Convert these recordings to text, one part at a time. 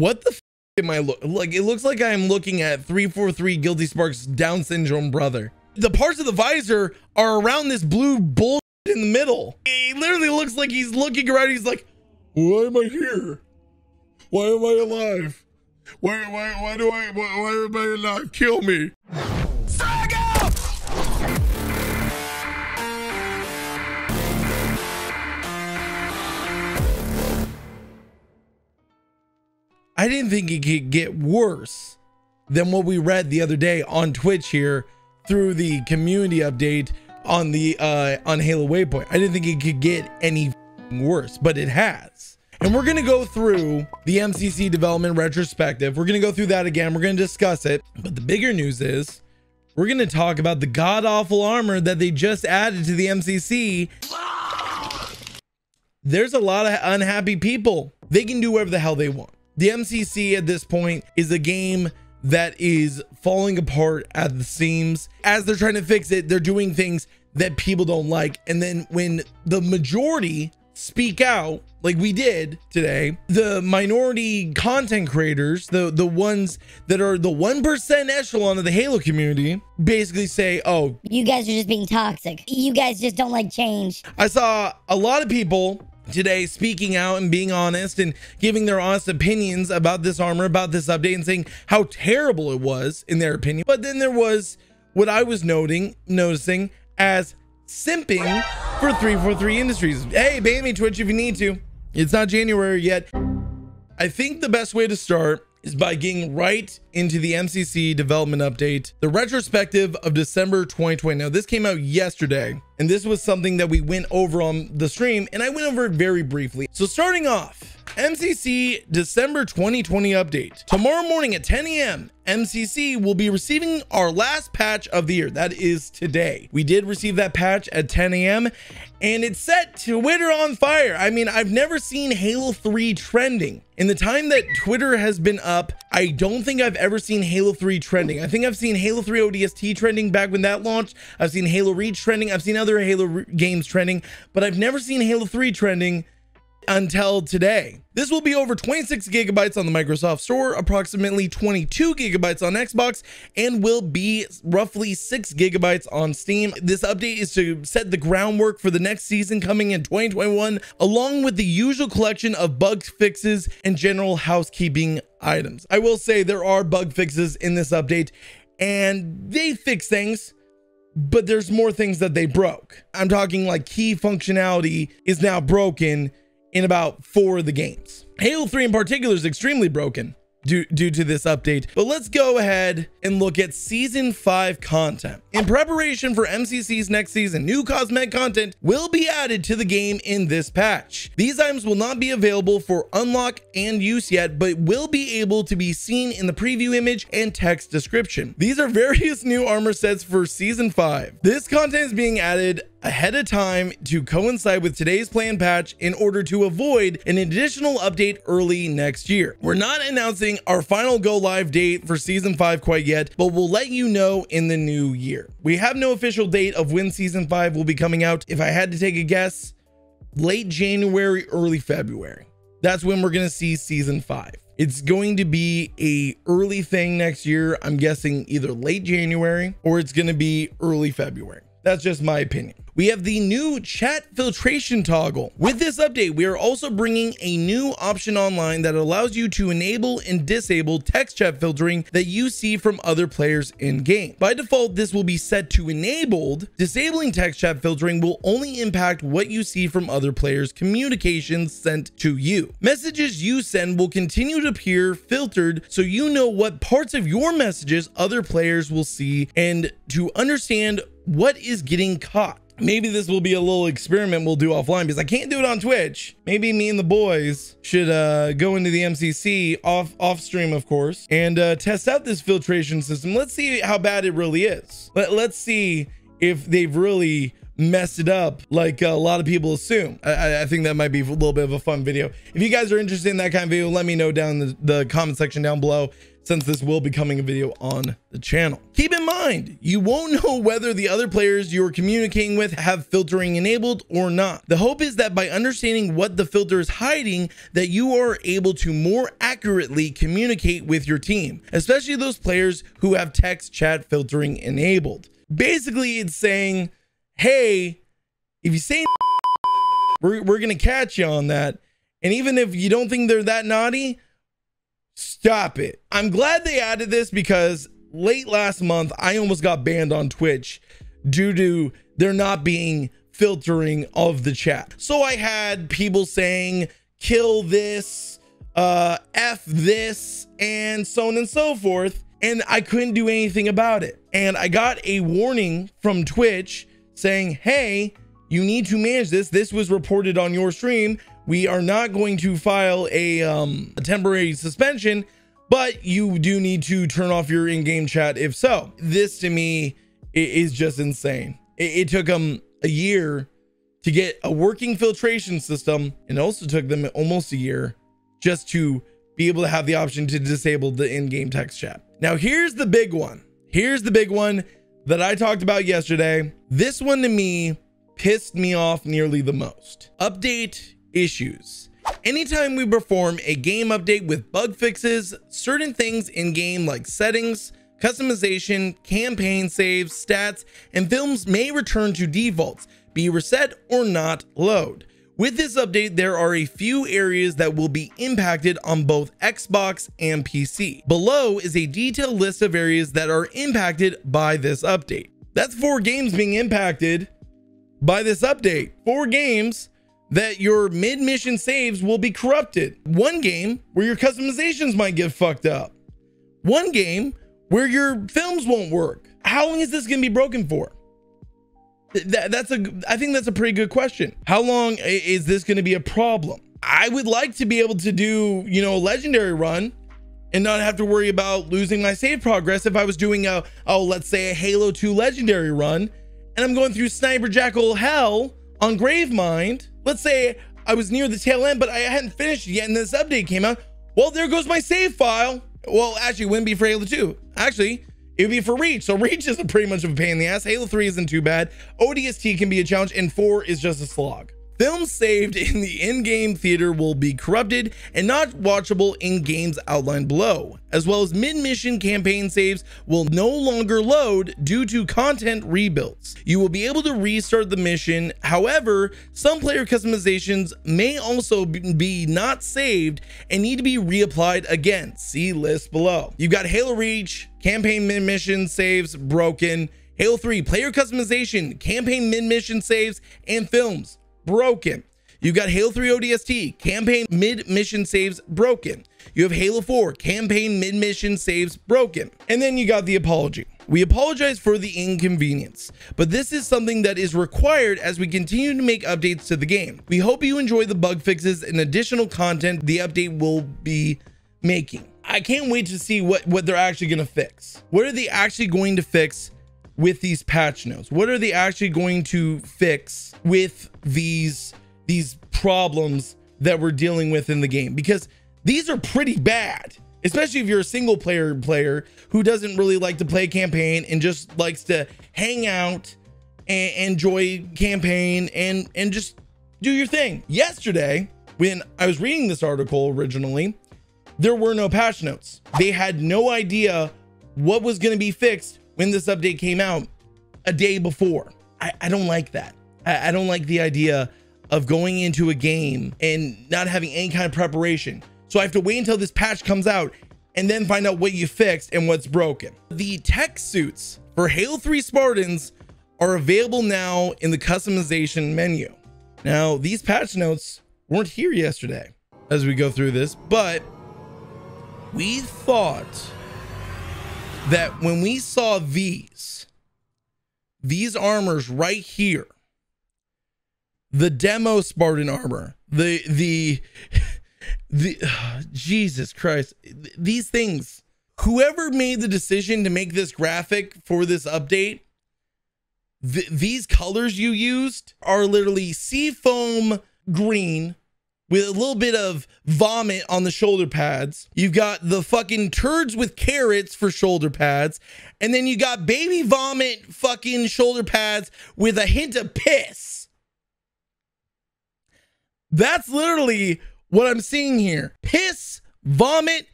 What the f am I looking like? It looks like I'm looking at 343 Guilty Spark's Down syndrome brother. The parts of the visor are around this blue bull in the middle. He literally looks like he's looking around. He's like, why am I here? Why am I alive? Why am I alive? Kill me. I didn't think it could get worse than what we read the other day on Twitch here through the community update on the on Halo Waypoint. I didn't think it could get any worse, but it has. And we're gonna go through the MCC development retrospective. We're gonna go through that again. We're gonna discuss it. But the bigger news is we're gonna talk about the god-awful armor that they just added to the MCC. There's a lot of unhappy people. They can do whatever the hell they want. The MCC at this point is a game that is falling apart at the seams. As they're trying to fix it, they're doing things that people don't like. And then when the majority speak out, like we did today, the minority content creators, the ones that are the 1% echelon of the Halo community, basically say, oh, you guys are just being toxic. You guys just don't like change. I saw a lot of people today speaking out and being honest and giving their honest opinions about this armor, about this update, and saying how terrible it was in their opinion. But then there was what I was noticing as simping for 343 Industries. Hey, ban me, Twitch, if you need to. It's not January yet. I think the best way to start is by getting right into the MCC development update, the retrospective of December 2020. Now, this came out yesterday, and this was something that we went over on the stream, and I went over it very briefly. So starting off, MCC December 2020 update. Tomorrow morning at 10 a.m., MCC will be receiving our last patch of the year. That is today. We did receive that patch at 10 a.m., and it set Twitter on fire. I mean, I've never seen Halo 3 trending. In the time that Twitter has been up, I don't think I've ever seen Halo 3 trending. I think I've seen Halo 3 ODST trending back when that launched. I've seen Halo Reach trending. I've seen other Halo games trending, but I've never seen Halo 3 trending until today. This will be over 26 gigabytes on the Microsoft Store, approximately 22 gigabytes on Xbox, and will be roughly 6 gigabytes on Steam. This update is to set the groundwork for the next season coming in 2021, along with the usual collection of bug fixes and general housekeeping items. I will say there are bug fixes in this update, and they fix things, but there's more things that they broke. I'm talking like key functionality is now broken in about 4 of the games. Halo 3 in particular is extremely broken due to this update. But let's go ahead and look at Season 5 content. In preparation for MCC's next season, new cosmetic content will be added to the game in this patch. These items will not be available for unlock and use yet, but will be able to be seen in the preview image and text description. These are various new armor sets for Season 5. This content is being added ahead of time to coincide with today's planned patch in order to avoid an additional update early next year. We're not announcing our final go live date for Season 5 quite yet, but we'll let you know in the new year. We have no official date of when Season 5 will be coming out. If I had to take a guess, late January, early February. That's when we're gonna see Season 5. It's going to be an early thing next year. I'm guessing either late January or it's gonna be early February. That's just my opinion. We have the new chat filtration toggle. With this update, we are also bringing a new option online that allows you to enable and disable text chat filtering that you see from other players in game. By default, this will be set to enabled. Disabling text chat filtering will only impact what you see from other players' communications sent to you. Messages you send will continue to appear filtered so you know what parts of your messages other players will see and to understand what is getting caught. Maybe this will be a little experiment we'll do offline because I can't do it on Twitch. Maybe me and the boys should go into the MCC off stream, of course, and test out this filtration system. Let's see how bad it really is. Let's see if they've really messed it up like a lot of people assume. I think that might be a little bit of a fun video. If you guys are interested in that kind of video, let me know down in the comment section down below. since this will be coming a video on the channel. Keep in mind, you won't know whether the other players you are communicating with have filtering enabled or not. The hope is that by understanding what the filter is hiding, that you are able to more accurately communicate with your team, especially those players who have text chat filtering enabled. Basically, it's saying, hey, if you say we're gonna catch you on that. And even if you don't think they're that naughty, stop it. I'm glad they added this because late last month, I almost got banned on Twitch due to there not being filtering of the chat. So I had people saying, kill this, F this, and so on and so forth. And I couldn't do anything about it. And I got a warning from Twitch saying, hey, you need to manage this. This was reported on your stream. We are not going to file a temporary suspension, but you do need to turn off your in-game chat if so. This to me is just insane. It took them a year to get a working filtration system, and it also took them almost a year just to be able to have the option to disable the in-game text chat. Now, here's the big one. Here's the big one that I talked about yesterday. This one to me pissed me off nearly the most. Update issues. Anytime we perform a game update with bug fixes, certain things in game like settings, customization, campaign saves, stats, and films may return to defaults, be reset or not load. With this update, there are a few areas that will be impacted on both Xbox and PC. Below is a detailed list of areas that are impacted by this update. That's 4 games being impacted by this update. 4 games that your mid-mission saves will be corrupted. 1 game where your customizations might get fucked up. 1 game where your films won't work. How long is this gonna be broken for? I think that's a pretty good question. How long is this gonna be a problem? I would like to be able to do, you know, a legendary run and not have to worry about losing my save progress if I was doing a, oh, let's say a Halo 2 legendary run, and I'm going through Sniper Jackal hell on Gravemind. Let's say I was near the tail end, but I hadn't finished yet and this update came out. Well, there goes my save file. Well, actually, it wouldn't be for Halo 2. Actually, it would be for Reach. So Reach is pretty much of a pain in the ass. Halo 3 isn't too bad. ODST can be a challenge, and 4 is just a slog. Films saved in the in-game theater will be corrupted and not watchable in games outlined below, as well as mid-mission campaign saves will no longer load due to content rebuilds. You will be able to restart the mission. However, some player customizations may also be not saved and need to be reapplied again. See list below. You've got Halo Reach, campaign mid-mission saves broken. Halo 3, player customization, campaign mid-mission saves, and films broken. You've got Halo 3 ODST, campaign mid-mission saves broken. You have Halo 4, campaign mid-mission saves broken. And then you got the apology. We apologize for the inconvenience, but this is something that is required as we continue to make updates to the game. We hope you enjoy the bug fixes and additional content the update will be making. I can't wait to see what they're actually going to fix. What are they actually going to fix with these patch notes? What are they actually going to fix with these problems that we're dealing with in the game? Because these are pretty bad, especially if you're a single player who doesn't really like to play campaign and just likes to hang out and enjoy campaign and just do your thing. Yesterday, when I was reading this article originally, there were no patch notes. They had no idea what was going to be fixed when this update came out a day before. I don't like that. I don't like the idea of going into a game and not having any kind of preparation. So I have to wait until this patch comes out and then find out what you fixed and what's broken. The tech suits for Halo 3 Spartans are available now in the customization menu. Now, these patch notes weren't here yesterday as we go through this, but we thought that when we saw these armors right here, the demo Spartan armor, Jesus Christ, these things, whoever made the decision to make this graphic for this update, these colors you used are literally seafoam green with a little bit of vomit on the shoulder pads. You've got the fucking turds with carrots for shoulder pads. And then you got baby vomit fucking shoulder pads with a hint of piss. That's literally what I'm seeing here. Piss, vomit,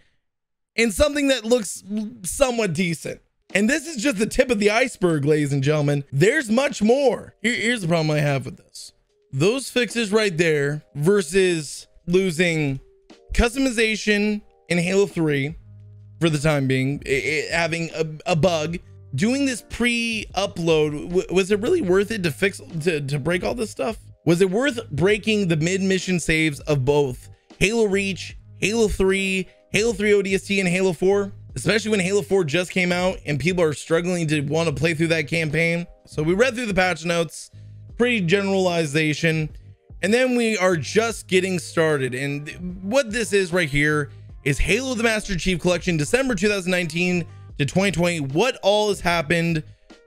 and something that looks somewhat decent. And this is just the tip of the iceberg, ladies and gentlemen. There's much more. Here's the problem I have with this. Those fixes right there versus losing customization in Halo 3 for the time being, having a bug, doing this pre-upload. Was it really worth it to fix, to break all this stuff? Was it worth breaking the mid-mission saves of both Halo Reach, Halo 3, Halo 3 ODST, and Halo 4? Especially when Halo 4 just came out and people are struggling to want to play through that campaign. So we read through the patch notes, pretty generalization, and then we are just getting started. And what this is right here is Halo the Master Chief Collection, December 2019 to 2020, what all has happened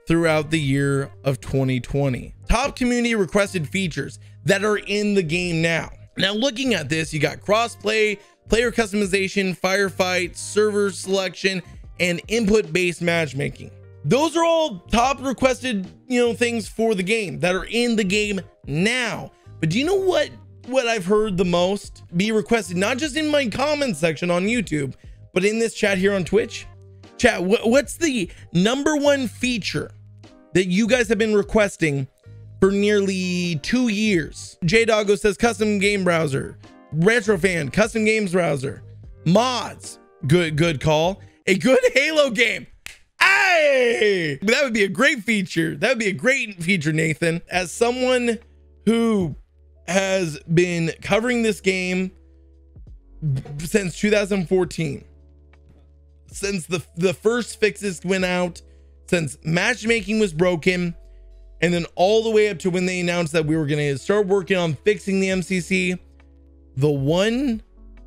throughout the year of 2020. Top community requested features that are in the game now. Now looking at this, you got crossplay, player customization, firefight, server selection, and input-based matchmaking. Those are all top requested, things for the game that are in the game now. But do you know what I've heard the most be requested, not just in my comment section on YouTube, but in this chat here on Twitch? Chat, what's the number one feature that you guys have been requesting for nearly 2 years? JDoggo says custom game browser. Retrofan, custom games browser, mods, good call. A good Halo game. Hey, that would be a great feature. That would be a great feature, Nathan. As someone who has been covering this game since 2014, since the first fixes went out, since matchmaking was broken, and then all the way up to when they announced that we were going to start working on fixing the MCC, the one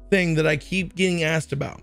thing that I keep getting asked about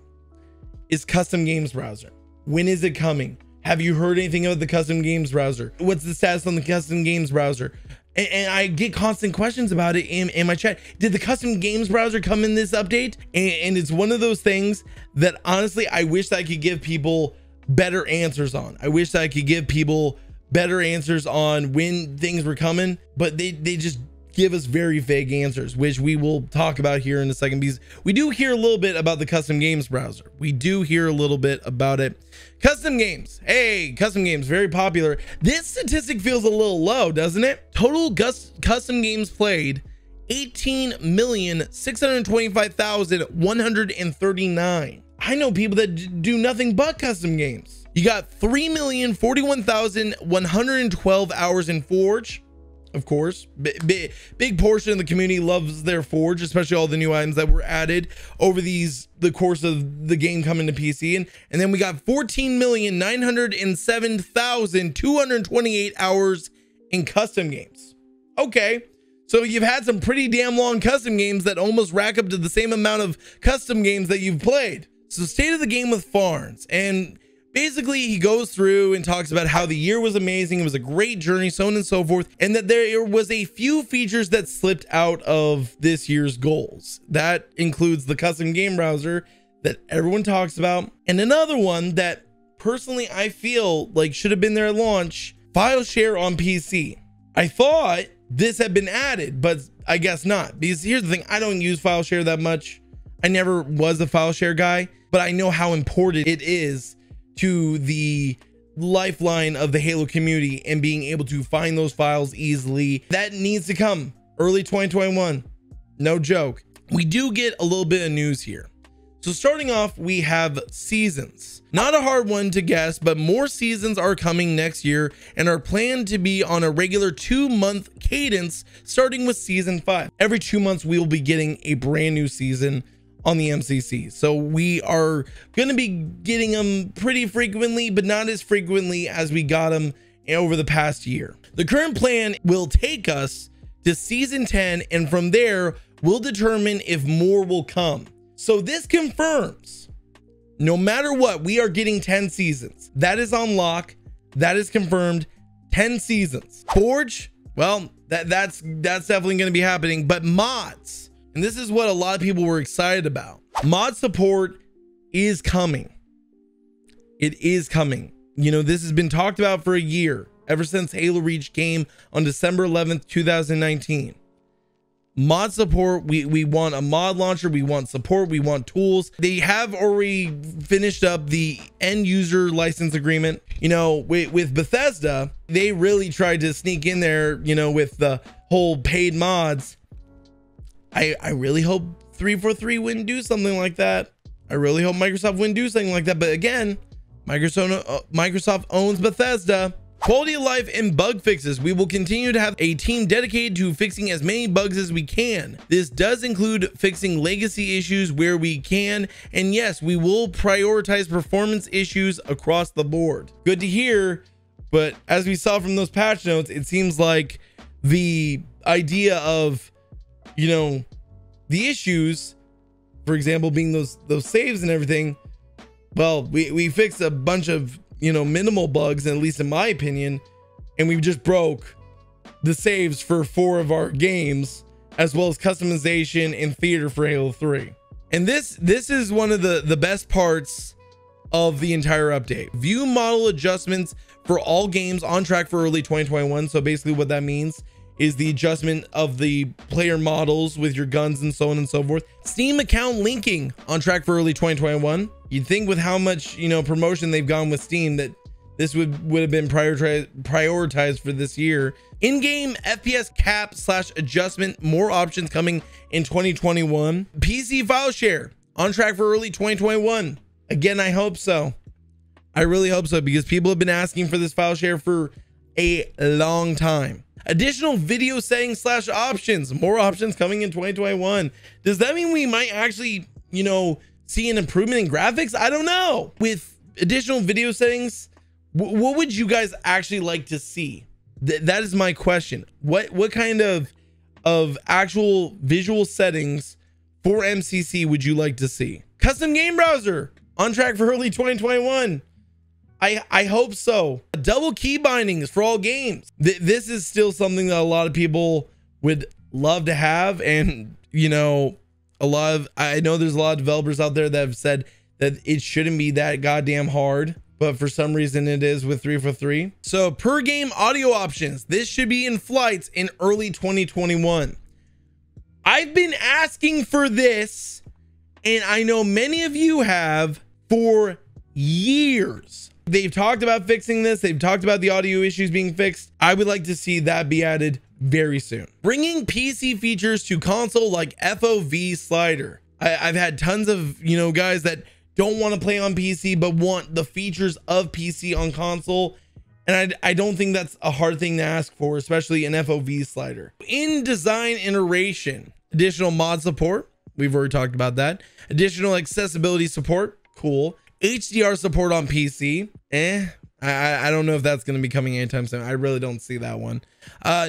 is custom games browser. When is it coming? Have you heard anything about the custom games browser? What's the status on the custom games browser? And I get constant questions about it in my chat. Did the custom games browser come in this update? And it's one of those things that honestly, I wish that I could give people better answers on. I wish that I could give people better answers on when things were coming, but they just give us very vague answers, which we will talk about here in a second, because we do hear a little bit about the custom games browser. We do hear a little bit about it. Custom games. Hey, custom games, very popular. This statistic feels a little low, doesn't it? Total custom games played, 18,625,139. I know people that do nothing but custom games. You got 3,041,112 hours in Forge. Of course, big portion of the community loves their Forge, especially all the new items that were added over the course of the game coming to PC. And then we got 14,907,228 hours in custom games. Okay, so you've had some pretty damn long custom games that almost rack up to the same amount of custom games that you've played. So state of the game with Farns, and basically, he goes through and talks about how the year was amazing. It was a great journey, so on and so forth. And that there was a few features that slipped out of this year's goals. That includes the custom game browser that everyone talks about. And another one that personally, I feel like should have been there at launch, file share on PC. I thought this had been added, but I guess not. Because here's the thing, I don't use file share that much. I never was a file share guy, but I know how important it is to the lifeline of the Halo community and being able to find those files easily. That needs to come early 2021, no joke. We do get a little bit of news here. So starting off, we have seasons. Not a hard one to guess, but more seasons are coming next year and are planned to be on a regular 2-month cadence, starting with season 5. Every 2 months, we will be getting a brand new season on the MCC. So we are going to be getting them pretty frequently, but not as frequently as we got them over the past year. The current plan will take us to season 10, and from there we'll determine if more will come. So this confirms, no matter what, we are getting 10 seasons. That is on lock. That is confirmed, 10 seasons. Forge, well, that's definitely going to be happening, but mods, And this is what a lot of people were excited about. Mod support is coming. It is coming. You know, this has been talked about for a year, ever since Halo Reach came on December 11th, 2019. Mod support, we want a mod launcher, we want support, we want tools. They have already finished up the end user license agreement. You know, with Bethesda, they really tried to sneak in there, you know, with the whole paid mods. I really hope 343 wouldn't do something like that. I really hope Microsoft wouldn't do something like that. But again, Microsoft owns Bethesda. Quality of life and bug fixes. We will continue to have a team dedicated to fixing as many bugs as we can. This does include fixing legacy issues where we can. And yes, we will prioritize performance issues across the board. Good to hear. But as we saw from those patch notes, it seems like the idea of, you know, the issues, for example, being those saves and everything. Well, we fixed a bunch of, you know, minimal bugs, at least in my opinion, and we just broke the saves for 4 of our games, as well as customization and theater for Halo 3. And this is one of the best parts of the entire update. View model adjustments for all games on track for early 2021. So basically what that means is the adjustment of the player models with your guns and so on and so forth. Steam account linking on track for early 2021. You'd think with how much, you know, promotion they've gone with Steam that this would have been prioritized for this year. In-game FPS cap / adjustment, more options coming in 2021. PC file share on track for early 2021. Again, I hope so. I really hope so, because people have been asking for this file share for a long time. Additional video settings / options, more options coming in 2021. Does that mean we might actually, you know, see an improvement in graphics? I don't know. With additional video settings, what would you guys actually like to see? That is my question. What kind of actual visual settings for MCC would you like to see? Custom game browser on track for early 2021. I hope so. Double key bindings for all games. This is still something that a lot of people would love to have. And, you know, I know there's a lot of developers out there that have said that it shouldn't be that goddamn hard, but for some reason it is with 343. So per game audio options, this should be in flights in early 2021. I've been asking for this, and I know many of you have, for years. They've talked about fixing this. They've talked about the audio issues being fixed. I would like to see that be added very soon. Bringing PC features to console like FOV slider. I've had tons of, you know, guys that don't want to play on PC but want the features of PC on console. And I don't think that's a hard thing to ask for, especially an FOV slider. In design iteration, additional mod support. We've already talked about that. Additional accessibility support. Cool. HDR support on PC. I don't know if that's going to be coming anytime soon. I really don't see that one.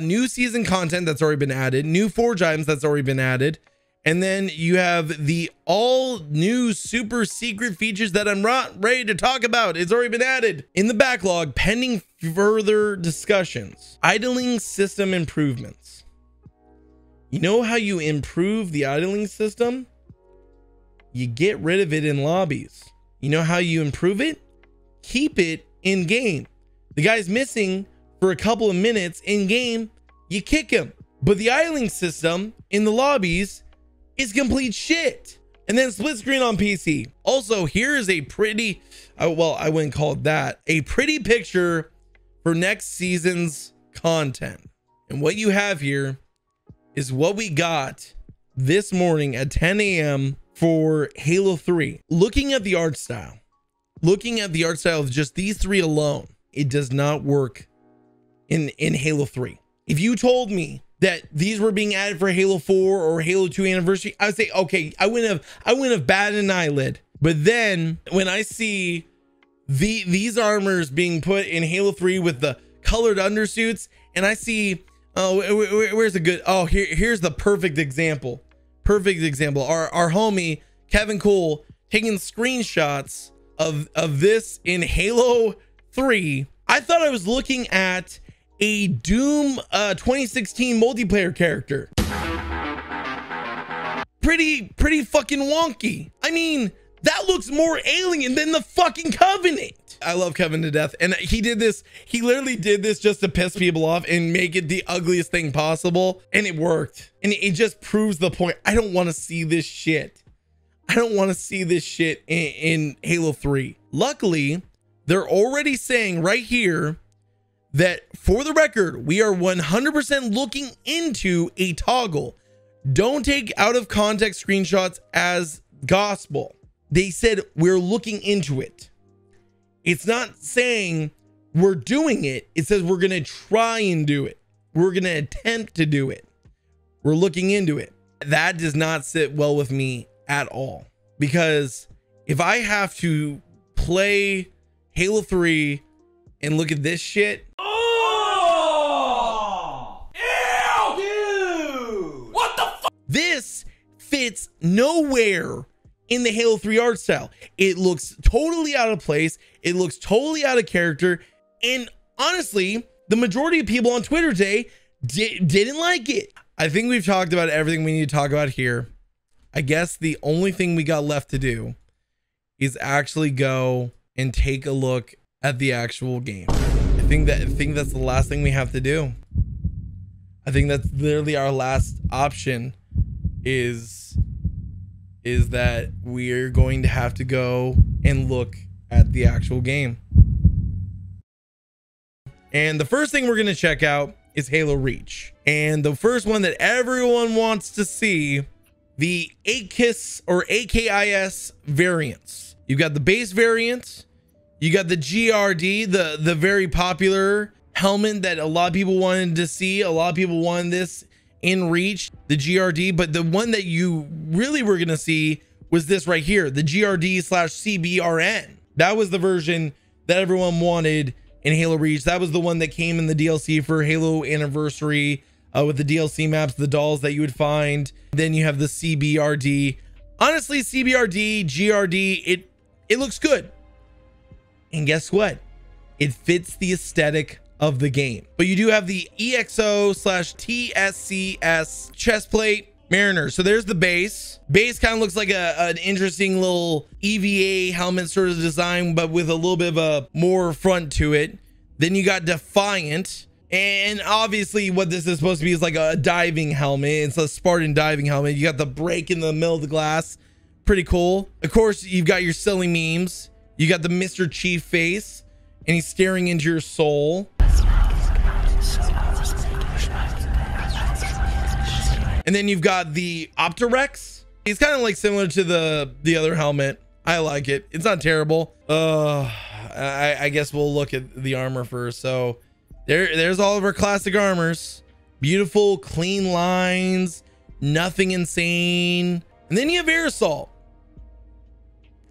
New season content that's already been added. New Forge items that's already been added. And then you have the all new super secret features that I'm not ready to talk about. It's already been added. In the backlog, pending further discussions. Idling system improvements. You know how you improve the idling system? You get rid of it in lobbies. You know how you improve it? Keep it in game. The guy's missing for a couple of minutes in game, you kick him. But the idling system in the lobbies is complete shit. And then split screen on PC. Also, here is a pretty, well, I wouldn't call it that, a pretty picture for next season's content. And what you have here is what we got this morning at 10 a.m. for Halo 3. Looking at the art style, of just these 3 alone, it does not work in Halo 3. If you told me that these were being added for Halo 4 or Halo 2 Anniversary, I would say, okay, I wouldn't have batted an eyelid. But then when I see these armors being put in Halo 3 with the colored undersuits, and I see, oh, where's the good? Oh, here's the perfect example. Our homie Kevin Cool taking screenshots of this in Halo 3. I thought I was looking at a Doom 2016 multiplayer character. pretty fucking wonky. I mean, that looks more alien than the fucking Covenant. I love Covenant to death, and he did this, he literally did this just to piss people off and make it the ugliest thing possible, and it worked, and it just proves the point. I don't want to see this shit. I don't want to see this shit in Halo 3. Luckily, they're already saying right here that, for the record, we are 100% looking into a toggle. Don't take out of context screenshots as gospel. They said we're looking into it. It's not saying we're doing it. It says we're going to try and do it. We're going to attempt to do it. We're looking into it. That does not sit well with me at all, because if I have to play Halo 3 and look at this shit. Oh! Ew! Dude! What the fuck? This fits nowhere in the Halo 3 art style. It looks totally out of place. It looks totally out of character. And honestly, the majority of people on Twitter today didn't like it. I think we've talked about everything we need to talk about here. I guess the only thing we got left to do is actually go and take a look at the actual game. I think that's the last thing we have to do. I think that's literally our last option is that we're going to have to go and look at the actual game. And the first thing we're going to check out is Halo Reach. And the first one that everyone wants to see, the AKIS or AKIS variants. You've got the base variant, you got the GRD, the very popular helmet that a lot of people wanted to see. A lot of people wanted this in Reach, the GRD, but the one that you really were gonna see was this right here, the GRD/CBRN. That was the version that everyone wanted in Halo Reach. That was the one that came in the DLC for Halo Anniversary, with the DLC maps, the dolls that you would find. Then you have the CBRD. Honestly, CBRD, GRD, it looks good, and guess what? It fits the aesthetic of the game. But you do have the EXO/TSCS chestplate Mariner. So there's the base. Kind of looks like an interesting little EVA helmet sort of design, but with a little bit of a more front to it. Then you got Defiant, and obviously what this is supposed to be is like a diving helmet. It's a Spartan diving helmet. You got the break in the middle of the glass, pretty cool. Of course, you've got your silly memes. You got the Master Chief face, and he's staring into your soul. And then you've got the Opterex. He's kind of like similar to the other helmet. I like it. It's not terrible. I guess we'll look at the armor first. So there's all of our classic armors. Beautiful, clean lines. Nothing insane. And then you have Air Assault.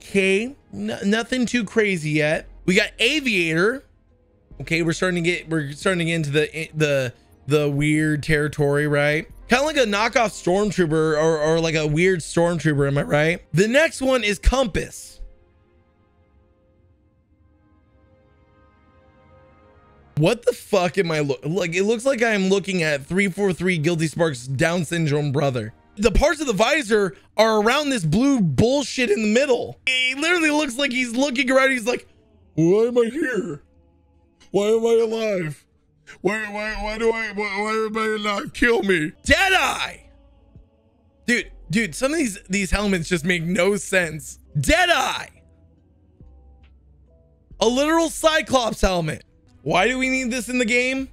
Okay, nothing too crazy yet. We got Aviator. Okay, we're starting to get into the weird territory, right? Kind of like a knockoff Stormtrooper or like a weird Stormtrooper, am I right? The next one is Compass. What the fuck am I looking like? It looks like I'm looking at 343 Guilty Spark's Down syndrome brother. The parts of the visor are around this blue bullshit in the middle. He literally looks like he's looking around. He's like, why am I here? Why am I alive? Why am I alive? Kill me. Deadeye! Dude, some of these helmets just make no sense. Deadeye! A literal Cyclops helmet. Why do we need this in the game?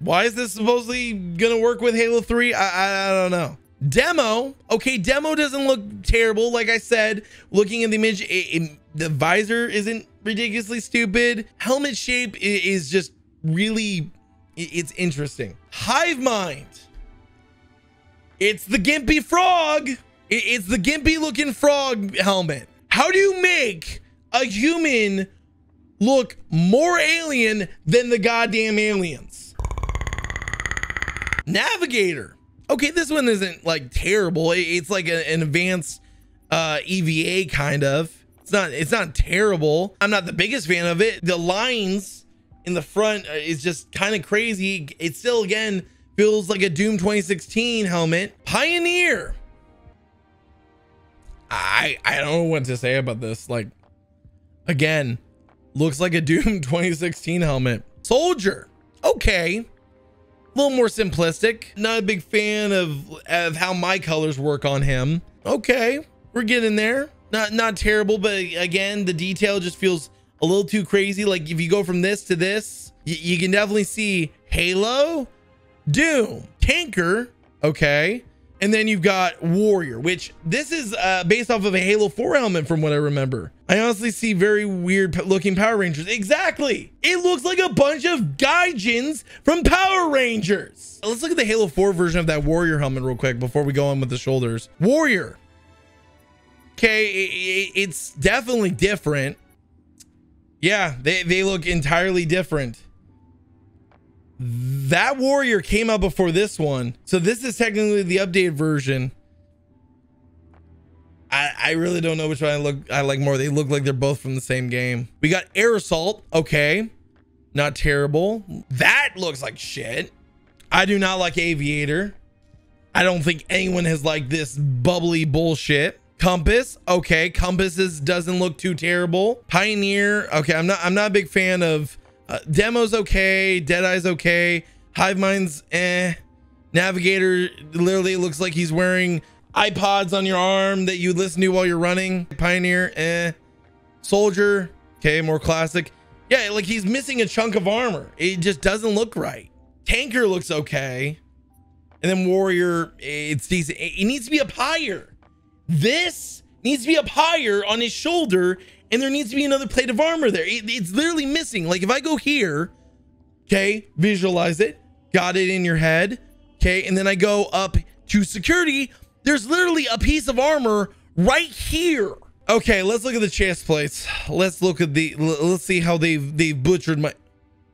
Why is this supposedly gonna work with Halo 3? I don't know. Demo. Okay, demo doesn't look terrible. Like I said, looking at the image, the visor isn't ridiculously stupid. Helmet shape is just really, it's interesting. Hive Mind. It's the gimpy frog. It's the gimpy looking frog helmet. How do you make a human look more alien than the goddamn aliens? Navigator. Okay, this one isn't like terrible. It's like an advanced EVA kind of. It's not terrible. I'm not the biggest fan of it. The lines in the front is just kind of crazy. It still, again, feels like a Doom 2016 helmet. Pioneer. I don't know what to say about this. Like, again, looks like a Doom 2016 helmet. Soldier. Okay. A little more simplistic. Not a big fan of how my colors work on him. Okay. We're getting there. Not terrible, but again, the detail just feels a little too crazy. Like, if you go from this to this, you can definitely see Halo, Doom, Tanker, okay, and then you've got Warrior, which this is based off of a Halo 4 helmet from what I remember. I honestly see very weird looking Power Rangers. Exactly. It looks like a bunch of Gaijins from Power Rangers. Let's look at the Halo 4 version of that Warrior helmet real quick before we go on with the shoulders. Warrior. Okay, it's definitely different. Yeah, they look entirely different. That Warrior came out before this one, so this is technically the updated version. I really don't know which one I like more. They look like they're both from the same game. We got Air Assault. Okay, not terrible. That looks like shit. I do not like Aviator. I don't think anyone has liked this bubbly bullshit. Compass. Okay, Compasses doesn't look too terrible. Pioneer. Okay, I'm not a big fan of Demo's okay. Deadeye's okay. Hive Mind's eh. Navigator literally looks like he's wearing iPods on your arm that you listen to while you're running. Pioneer eh. Soldier, okay, more classic. Yeah, like he's missing a chunk of armor. It just doesn't look right. Tanker looks okay. And then Warrior, it's decent. It needs to be up higher. This needs to be up higher on his shoulder, and there needs to be another plate of armor there. It's literally missing. Like, if I go here, okay, visualize it, got it in your head, okay, and then I go up to security, there's literally a piece of armor right here. Okay, let's look at the chest plates. Let's look at the, let's see how they've butchered my,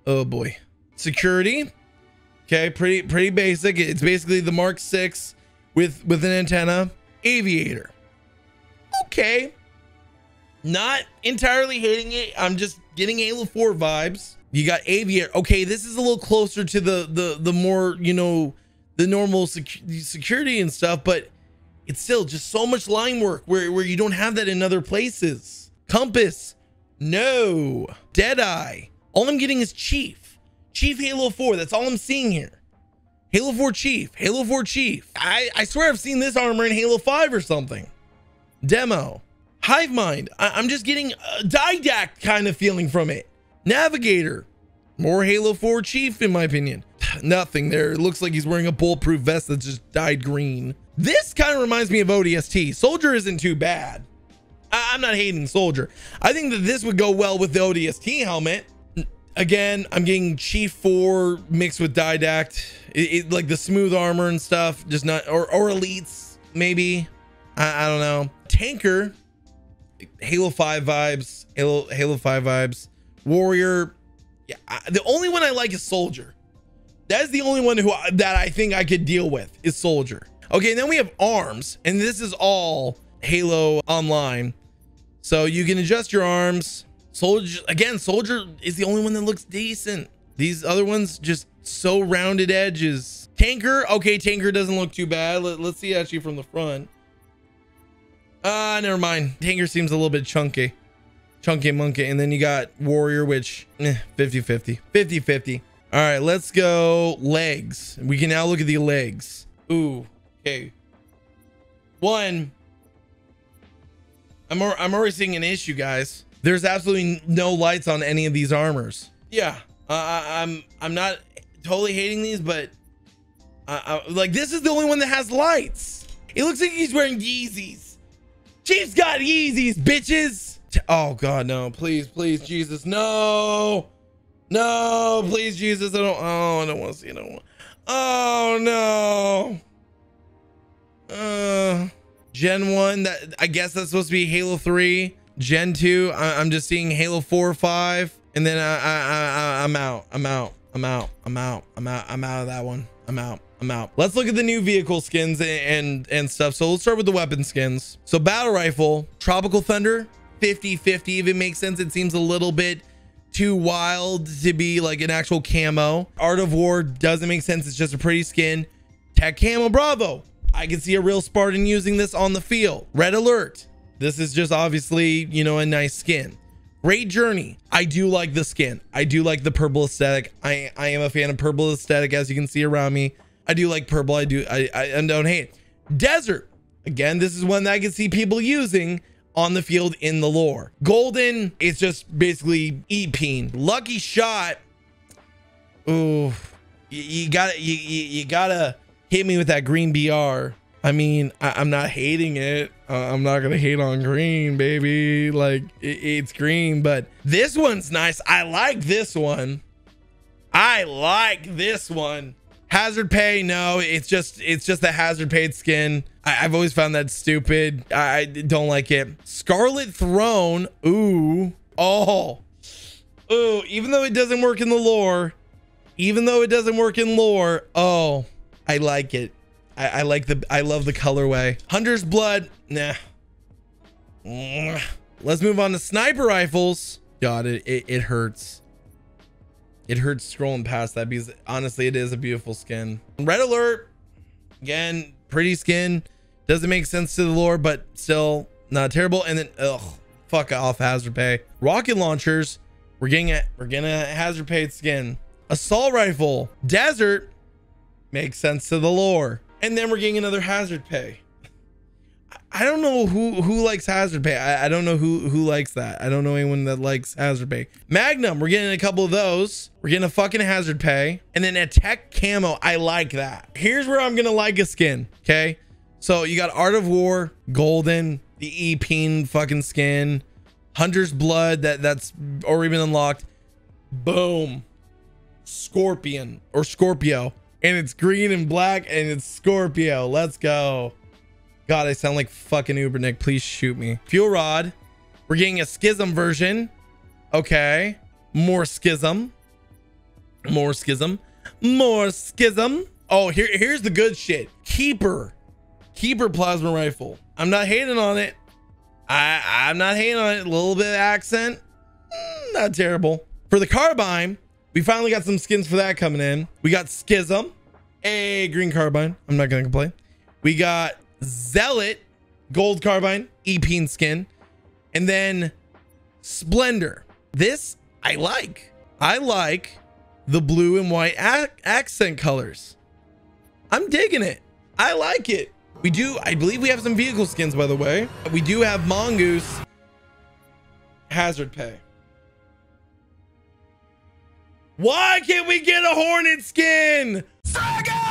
oh boy. Security, okay, pretty basic. It's basically the Mark 6 with an antenna. Aviator, okay, not entirely hating it. I'm just getting Halo 4 vibes. You got Aviator. Okay, this is a little closer to the more, you know, the normal security and stuff, but it's still just so much line work where you don't have that in other places. Compass, no. Deadeye, all I'm getting is Chief Halo 4. That's all I'm seeing here. Halo 4 Chief, Halo 4 Chief. I swear I've seen this armor in Halo 5 or something. Demo, Hive Mind. I'm just getting a Didact kind of feeling from it. Navigator, more Halo 4 Chief in my opinion. Nothing there. It looks like he's wearing a bulletproof vest that's just dyed green. This kind of reminds me of ODST. Soldier isn't too bad. I'm not hating Soldier. I think that this would go well with the ODST helmet. Again, I'm getting Chief 4 mixed with Didact. It like the smooth armor and stuff, just not, or elites maybe. I don't know. Tanker, Halo 5 vibes. Halo 5 vibes. Warrior, yeah. The only one I like is Soldier. That's the only one that I think I could deal with is Soldier. Okay, and then we have arms, and this is all Halo Online, so you can adjust your arms. Soldier, again, Soldier is the only one that looks decent. These other ones just so rounded edges. Tanker, okay, Tanker doesn't look too bad. Let's see actually from the front. Never mind. Tanker seems a little bit chunky. Chunky monkey. And then you got Warrior, which 50-50. 50-50. All right, let's go legs. We can now look at the legs. Ooh, okay. One, I'm already seeing an issue, guys. There's absolutely no lights on any of these armors. Yeah, I'm not totally hating these, but like this is the only one that has lights. It looks like he's wearing Yeezys. Chief's got Yeezys, bitches. Oh God, no! Please, please, Jesus, no, no, please, Jesus, I don't. Oh, I don't want to see. I don't want. Oh no. Gen 1. That I guess that's supposed to be Halo 3. Gen 2, I'm just seeing Halo 4 or 5, and then I'm out of that one. I'm out. Let's look at the new vehicle skins and stuff. So let's start with the weapon skins. So battle rifle, Tropical Thunder, 50-50 if it makes sense. It seems a little bit too wild to be like an actual camo. Art of War doesn't make sense. It's just a pretty skin. Tech Camo Bravo, I can see a real Spartan using this on the field. Red alert. This is just obviously, you know, a nice skin. Great Journey. I do like the skin. I do like the purple aesthetic. I am a fan of purple aesthetic, as you can see around me. I do like purple. I don't hate it. Desert. Again, this is one that I can see people using on the field in the lore. Golden. It's just basically EP. Lucky Shot. Ooh, you gotta hit me with that green BR. I mean, I'm not hating it. I'm not gonna hate on green, baby. Like, it's green, but this one's nice. I like this one. I like this one. Hazard Pay, no, it's just the hazard paid skin. I've always found that stupid. I don't like it. Scarlet Throne. Ooh, oh, ooh. Even though it doesn't work in the lore, oh, I like it. I like the, I love the colorway. Hunter's Blood, nah. Let's move on to sniper rifles. God, it hurts. It hurts scrolling past that because honestly, it is a beautiful skin. Red Alert, again, pretty skin. Doesn't make sense to the lore, but still not terrible. And then, ugh, fuck off, Hazard Pay. Rocket launchers, we're getting a Hazard Paid skin. Assault rifle, Desert, makes sense to the lore. And then we're getting another Hazard Pay. I don't know who likes Hazard Pay. I don't know who likes that. I don't know anyone that likes Hazard Pay. Magnum, we're getting a couple of those. We're getting a fucking Hazard Pay. And then a Tech Camo, I like that. Here's where I'm gonna like a skin, okay? So you got Art of War, Golden, the Epeen fucking skin, Hunter's Blood, that's already been unlocked. Boom. Scorpion or Scorpio. And it's green and black and it's Scorpio. Let's go. God, I sound like fucking Uber Nick. Please shoot me. Fuel Rod. We're getting a Schism version. Okay. More Schism. More Schism. More Schism. Oh, here's the good shit. Keeper. Keeper plasma rifle. I'm not hating on it. I'm not hating on it. A little bit of accent. Not terrible. For the carbine, we finally got some skins for that coming in. We got Schism. Hey, green carbine. I'm not going to complain. We got Zealot, gold carbine, Epeen skin, and then Splendor. This I like. I like the blue and white accent colors. I'm digging it. I like it. We do, I believe we have some vehicle skins, by the way. We do have Mongoose, Hazard Pay. Why can't we get a Hornet skin? Saga!